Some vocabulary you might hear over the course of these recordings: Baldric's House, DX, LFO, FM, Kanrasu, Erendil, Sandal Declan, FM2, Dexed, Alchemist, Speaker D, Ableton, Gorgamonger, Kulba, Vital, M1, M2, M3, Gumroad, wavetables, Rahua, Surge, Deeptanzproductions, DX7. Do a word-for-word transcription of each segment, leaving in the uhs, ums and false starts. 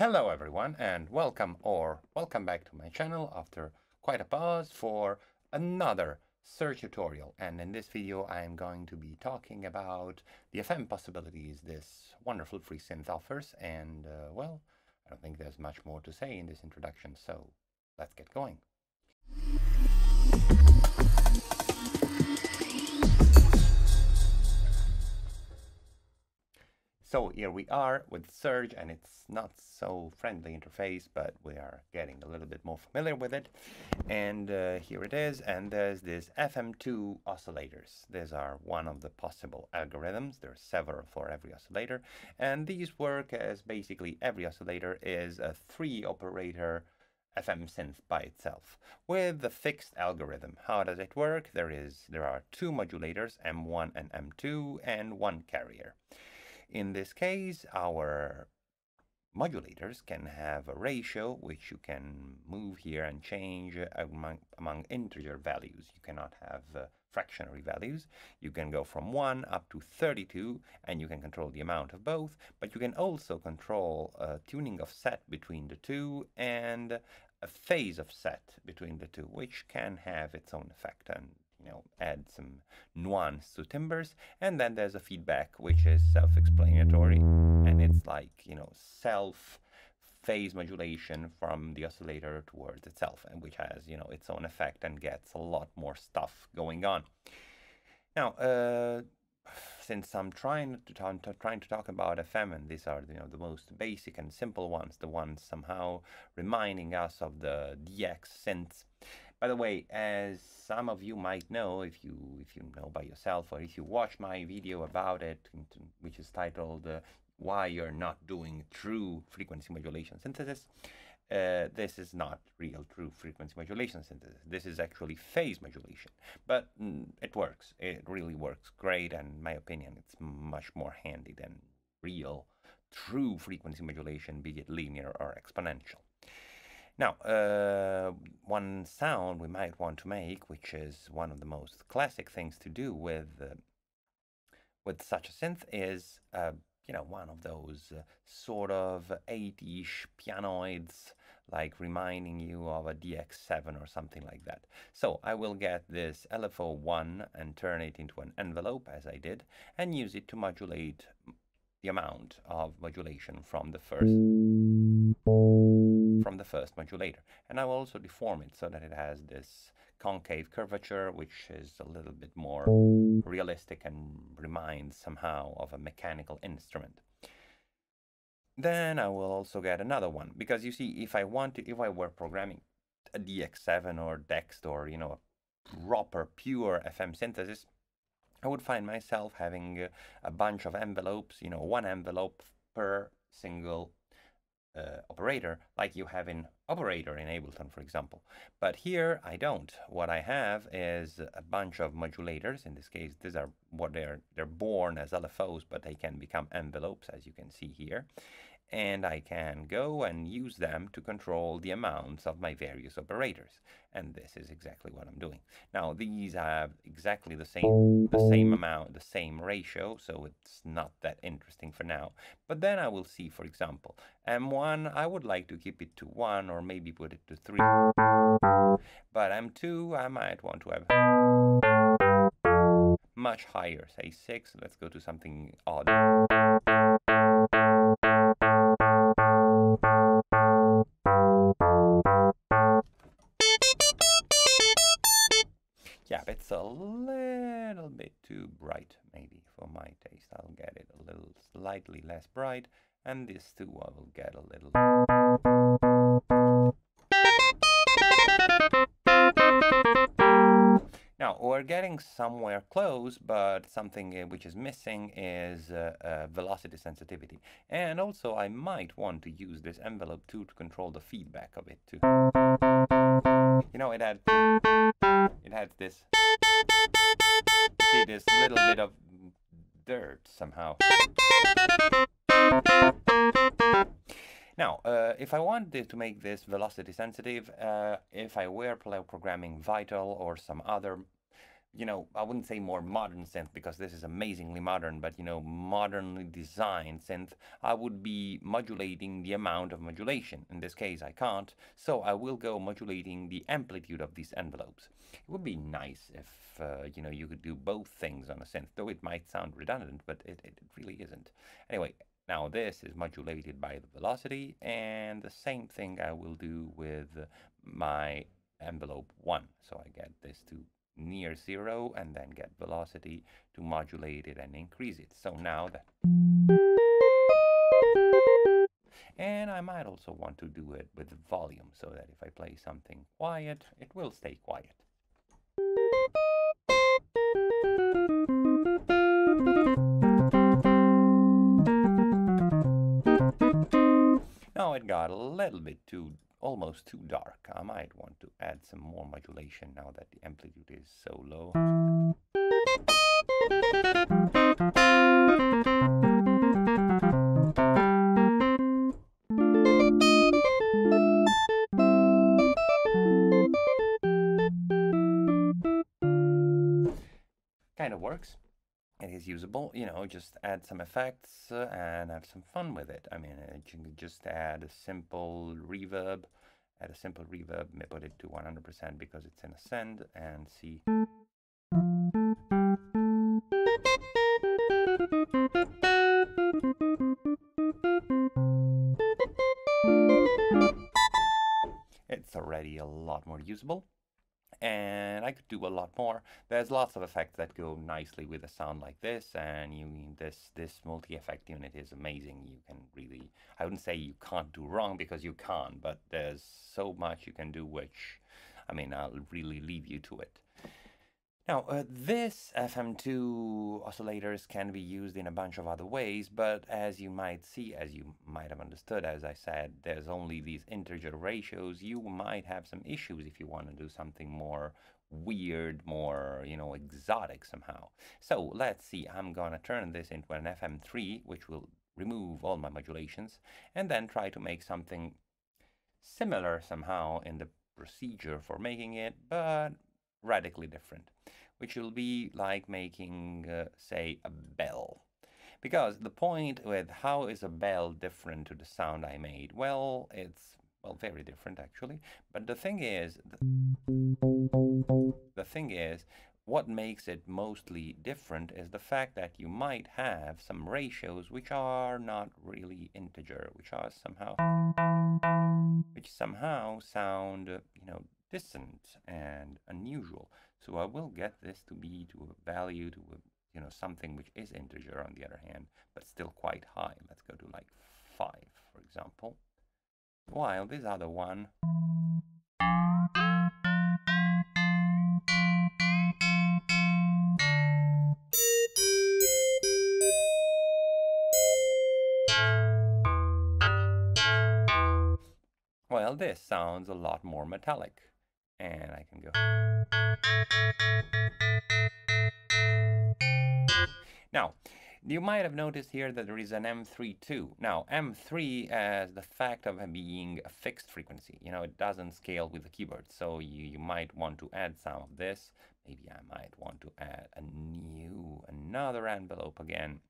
Hello everyone and welcome or welcome back to my channel after quite a pause for another Surge tutorial. And in this video I am going to be talking about the F M possibilities this wonderful free synth offers, and uh, well, I don't think there's much more to say in this introduction, so let's get going. So here we are with Surge, and it's not so friendly interface, but we are getting a little bit more familiar with it. And uh, here it is, and there's this F M two oscillators. These are one of the possible algorithms. There are several for every oscillator, and these work as basically every oscillator is a three operator F M synth by itself with the fixed algorithm. How does it work? There is there are two modulators, M one and M two, and one carrier. In this case, our modulators can have a ratio which you can move here and change among, among integer values. You cannot have uh, fractionary values. You can go from one up to thirty-two, and you can control the amount of both, but you can also control uh, tuning offset between the two and a phase offset between the two, which can have its own effect and you know, add some nuance to timbres. And then there's a feedback which is self-explanatory, and it's like, you know, self phase modulation from the oscillator towards itself, and which has, you know, its own effect and gets a lot more stuff going on. Now, uh, since I'm trying to, to trying to talk about F M, and these are, you know, the most basic and simple ones, the ones somehow reminding us of the D X synths. By the way, as some of you might know, if you if you know by yourself, or if you watch my video about it, which is titled uh, "Why You're Not Doing True Frequency Modulation Synthesis," uh, this is not real true frequency modulation synthesis. This is actually phase modulation, but mm, it works. It really works great, and in my opinion, it's much more handy than real true frequency modulation, be it linear or exponential. Now, uh, one sound we might want to make, which is one of the most classic things to do with uh, with such a synth, is uh, you know, one of those uh, sort of eight-ish pianoids, like reminding you of a D X seven or something like that. So I will get this L F O one and turn it into an envelope, as I did, and use it to modulate the amount of modulation from the first. from the first modulator. And I will also deform it so that it has this concave curvature, which is a little bit more realistic and reminds somehow of a mechanical instrument. Then I will also get another one, because you see, if I wanted, if I were programming a D X seven or Dexed, or, you know, a proper pure F M synthesis, I would find myself having a bunch of envelopes, you know, one envelope per single Uh, operator, like you have in operator in Ableton, for example. But here I don't. What I have is a bunch of modulators. In this case, these are what they're they're born as L F Os, but they can become envelopes, as you can see here. And I can go and use them to control the amounts of my various operators. And this is exactly what I'm doing. Now, these have exactly the same, the same amount, the same ratio, so it's not that interesting for now. But then I will see, for example, M one, I would like to keep it to one, or maybe put it to three. But M two, I might want to have much higher, say six. Let's go to something odd. Yeah, it's a little bit too bright, maybe, for my taste. I'll get it a little slightly less bright, and this too I will get a little. Now, we're getting somewhere close, but something which is missing is uh, uh, velocity sensitivity. And also, I might want to use this envelope too to control the feedback of it too. You know, it had... It had this, see, this little bit of dirt somehow. Now, uh, if I wanted to make this velocity sensitive, uh, if I were programming Vital or some other you know, I wouldn't say more modern synth, because this is amazingly modern, but, you know, modernly designed synth, I would be modulating the amount of modulation. In this case, I can't, so I will go modulating the amplitude of these envelopes. It would be nice if, uh, you know, you could do both things on a synth, though it might sound redundant, but it, it really isn't. Anyway, now this is modulated by the velocity, and the same thing I will do with my envelope one. So I get this to near zero and then get velocity to modulate it and increase it. So now that, and I might also want to do it with volume, so that if I play something quiet, it will stay quiet. Now it got a little bit too almost too dark. I might want to add some more modulation now that the amplitude is so low. Kind of works. It is usable, you know, just add some effects uh, and have some fun with it. I mean, uh, you can just add a simple reverb, add a simple reverb, put it to one hundred percent because it's in ascend, and see. It's already a lot more usable. And I could do a lot more. There's lots of effects that go nicely with a sound like this, and you mean this this multi-effect unit is amazing. You can really, I wouldn't say you can't do wrong, because you can't, but there's so much you can do, which, I mean, I'll really leave you to it. Now, uh, this F M two oscillators can be used in a bunch of other ways, but as you might see, as you might have understood, as I said, there's only these integer ratios. You might have some issues if you want to do something more weird, more, you know, exotic somehow. So let's see, I'm going to turn this into an F M three, which will remove all my modulations, and then try to make something similar somehow in the procedure for making it, but radically different, which will be like making, uh, say, a bell. Because the point with how is a bell different to the sound I made? Well, it's, well, very different actually. But the thing is, the thing is, what makes it mostly different is the fact that you might have some ratios which are not really integer, which are somehow, which somehow sound, uh, you know, distant and unusual. So I will get this to be to a value, to a, you know, something which is integer on the other hand, but still quite high. Let's go to like five, for example. While this other one, well, this sounds a lot more metallic. And I can go. Now, you might have noticed here that there is an M three too. Now, M three has the fact of being a fixed frequency. You know, it doesn't scale with the keyboard. So you, you might want to add some of this. Maybe I might want to add a new, another envelope again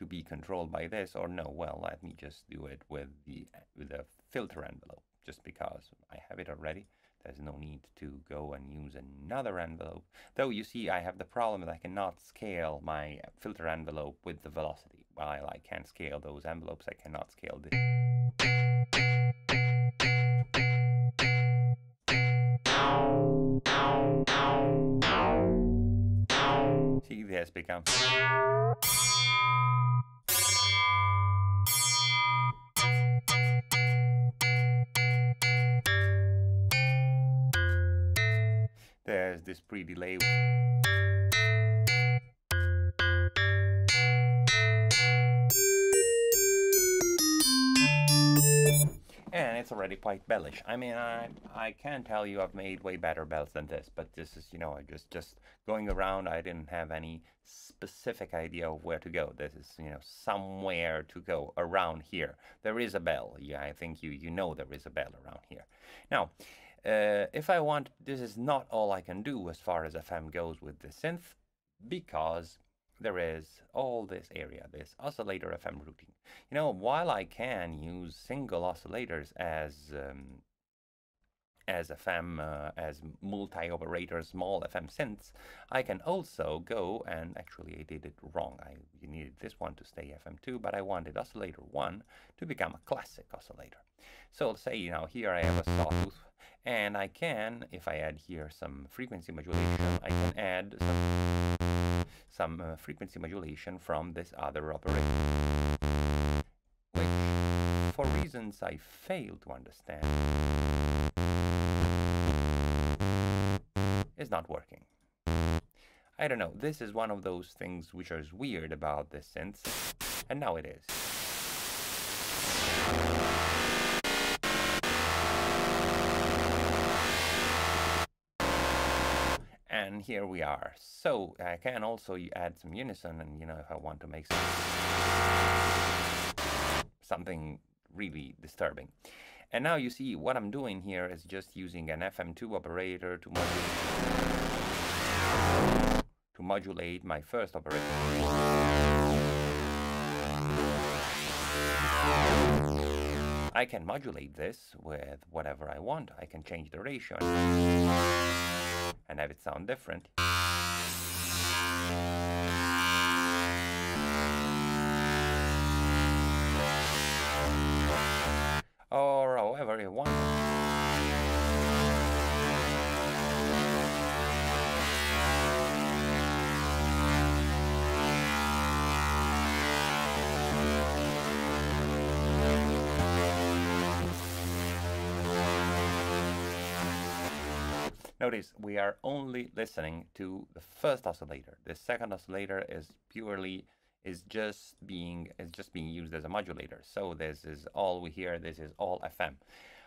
to be controlled by this, or no, well, let me just do it with the, with the filter envelope, just because I have it already. There's no need to go and use another envelope. Though you see, I have the problem that I cannot scale my filter envelope with the velocity. While I can scale those envelopes, I cannot scale this. See, this becomes. There's this pre-delay. And it's already quite bellish. I mean, I I can tell you I've made way better bells than this, but this is, you know, I just, just going around, I didn't have any specific idea of where to go. This is, you know, somewhere to go around here. There is a bell. Yeah, I think you, you know there is a bell around here. Now, Uh, if I want, this is not all I can do as far as F M goes with the synth, because there is all this area, this oscillator F M routing. You know, while I can use single oscillators as um, as F M, uh, as multi-operator small F M synths, I can also go and actually I did it wrong. I you needed this one to stay F M two, but I wanted oscillator one to become a classic oscillator. So let's say, you know, here I have a sawtooth, and I can, if I add here some frequency modulation, I can add some, some uh, frequency modulation from this other operator, which, for reasons I fail to understand, is not working. I don't know, this is one of those things which is weird about this synth, and now it is. And here we are. So I can also add some unison, and you know, if I want to make something, something really disturbing. And now you see what I'm doing here is just using an F M two operator to modulate, to modulate my first operator. I can modulate this with whatever I want. I can change the ratio and have it sound different. Or however you want. Notice we are only listening to the first oscillator. The second oscillator is purely is just being is just being used as a modulator. So this is all we hear, this is all F M.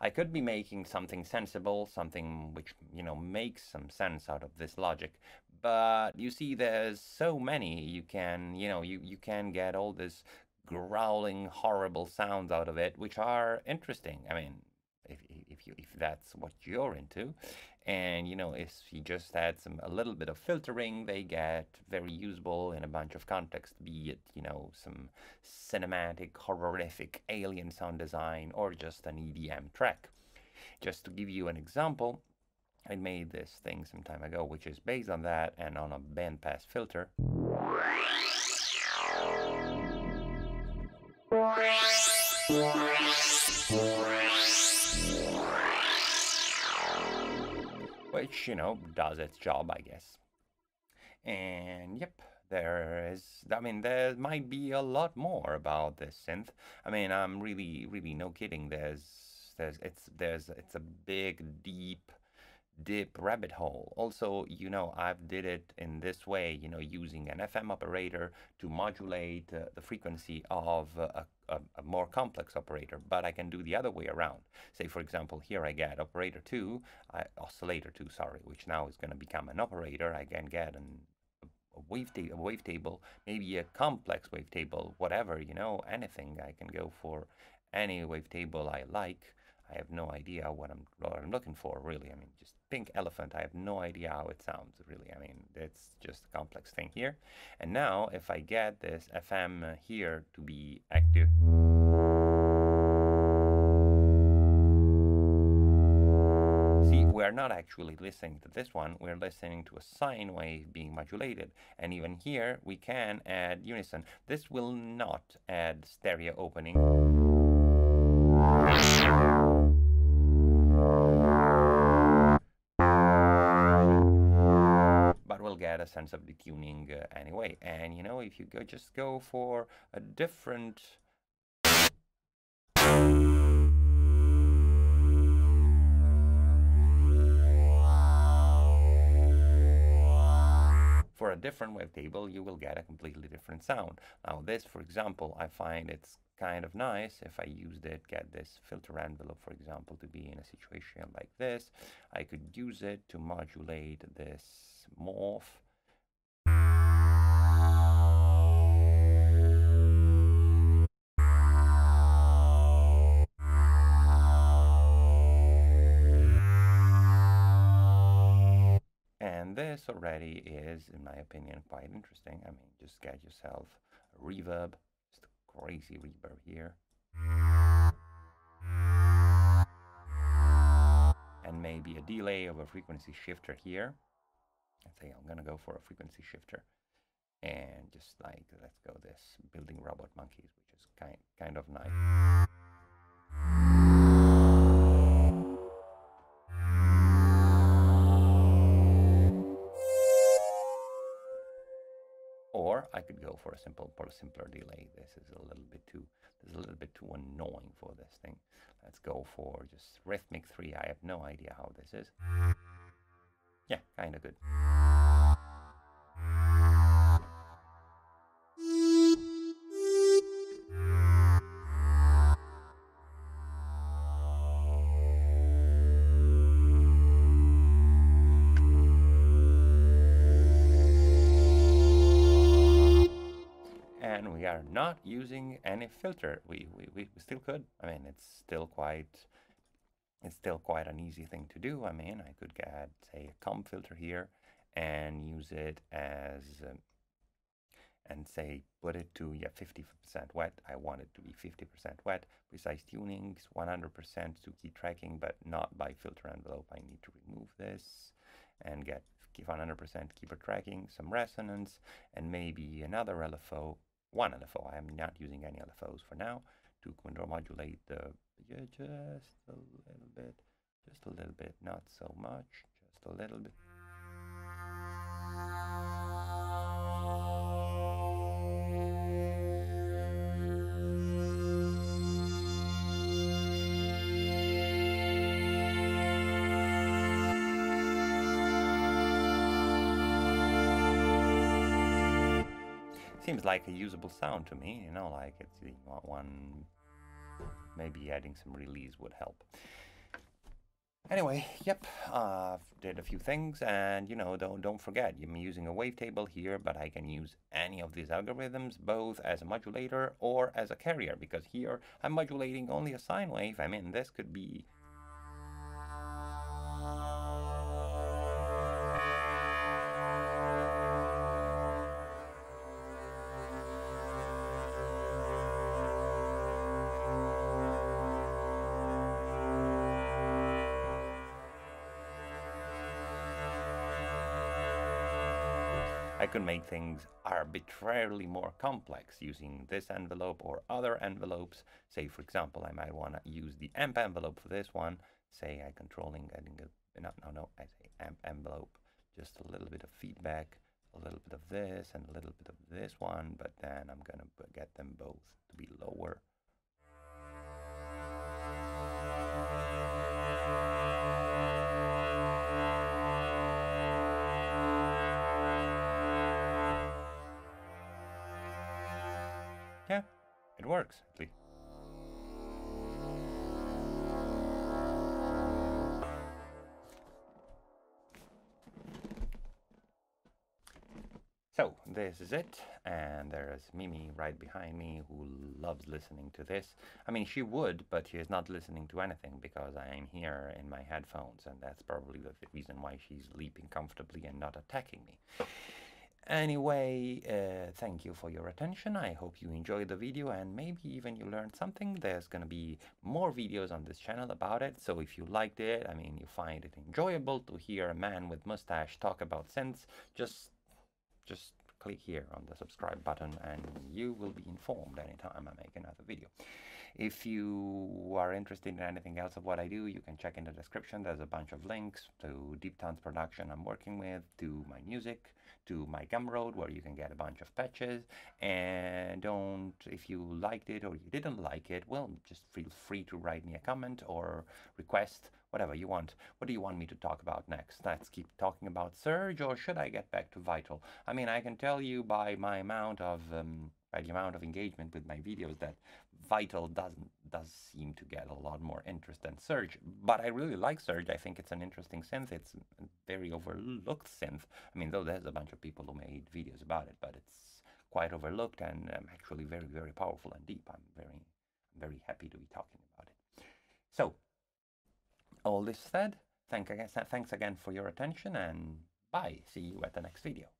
I could be making something sensible, something which, you know, makes some sense out of this logic, but you see there's so many, you can, you know, you, you can get all this growling, horrible sounds out of it, which are interesting. I mean, if, if, you, if that's what you're into, and you know, if you just add some a little bit of filtering, they get very usable in a bunch of contexts, be it, you know, some cinematic, horrific alien sound design, or just an E D M track. Just to give you an example, I made this thing some time ago, which is based on that and on a bandpass filter. Which, you know, does its job, I guess. And yep, there is, I mean, there might be a lot more about this synth. I mean, I'm really, really no kidding. There's, there's, it's, there's, it's a big, deep, deep rabbit hole. Also, you know, I've did it in this way, you know, using an F M operator to modulate uh, the frequency of uh, a a more complex operator, but I can do the other way around. Say, for example, here I get operator two, I, oscillator two, sorry, which now is going to become an operator. I can get an, a wavetable, wave maybe a complex wavetable, whatever, you know, anything. I can go for any wavetable I like. I have no idea what I'm, what I'm looking for, really. I mean, just pink elephant. I have no idea how it sounds, really. I mean, it's just a complex thing here. And now, if I get this F M here to be active, see, we're not actually listening to this one. We're listening to a sine wave being modulated. And even here, we can add unison. This will not add stereo opening. A sense of detuning uh, anyway. And you know, if you go just go for a different, for a different wavetable, you will get a completely different sound. Now this, for example, I find it's kind of nice. If I used it, get this filter envelope, for example, to be in a situation like this, I could use it to modulate this morph. And this already is, in my opinion, quite interesting. I mean, just get yourself a reverb, just a crazy reverb here. And maybe a delay of a frequency shifter here. Let's say I'm gonna go for a frequency shifter. And just like, let's go this building robot monkeys, which is kind, kind of nice. Or I could go for a simple, for a simpler delay. This is a little bit too, this is a little bit too annoying for this thing. Let's go for just rhythmic three. I have no idea how this is. Yeah, kind of good. Not using any filter. We, we we still could. I mean, it's still quite it's still quite an easy thing to do. I mean, I could get, say, a comp filter here and use it as um, and say put it to, yeah, fifty percent wet. I want it to be fifty percent wet, precise tunings, one hundred percent to key tracking, but not by filter envelope. I need to remove this and get keep one hundred percent keeper tracking, some resonance, and maybe another L F O. One L F O. I am not using any L F Os for now to control modulate the, yeah, just a little bit, just a little bit, not so much, just a little bit. Seems like a usable sound to me, you know, like it's the one, maybe adding some release would help. Anyway, yep, uh, did a few things, and you know, don't, don't forget, I'm using a wavetable here, but I can use any of these algorithms, both as a modulator or as a carrier, because here I'm modulating only a sine wave. I mean, this could be... I could make things arbitrarily more complex using this envelope or other envelopes. Say, for example, I might want to use the amp envelope for this one. Say I controlling, adding a, no, no, no, I say amp envelope, just a little bit of feedback, a little bit of this and a little bit of this one, but then I'm going to get them both to be lower. Yeah, it works, at least. So, this is it, and there's Mimi right behind me who loves listening to this. I mean, she would, but she is not listening to anything because I am here in my headphones, and that's probably the reason why she's leaping comfortably and not attacking me. Anyway, uh, thank you for your attention. I hope you enjoyed the video and maybe even you learned something. There's going to be more videos on this channel about it. So if you liked it, I mean, you find it enjoyable to hear a man with mustache talk about synths, just, just click here on the subscribe button and you will be informed anytime I make another video. If you are interested in anything else of what I do, you can check in the description. There's a bunch of links to Deeptanzproductions I'm working with, to my music, to my Gumroad, where you can get a bunch of patches. And don't, if you liked it or you didn't like it, well, just feel free to write me a comment or request whatever you want. What do you want me to talk about next? Let's keep talking about Surge, or should I get back to Vital? I mean, I can tell you by my amount of um, by the amount of engagement with my videos that Vital doesn't does seem to get a lot more interest than Surge. But I really like Surge. I think it's an interesting synth. It's a very overlooked synth. I mean, though there's a bunch of people who made videos about it, but it's quite overlooked and um, actually very, very powerful and deep. I'm very, very happy to be talking about it. So. All this said, thank again, thanks again for your attention, and Bye. See you at the next video.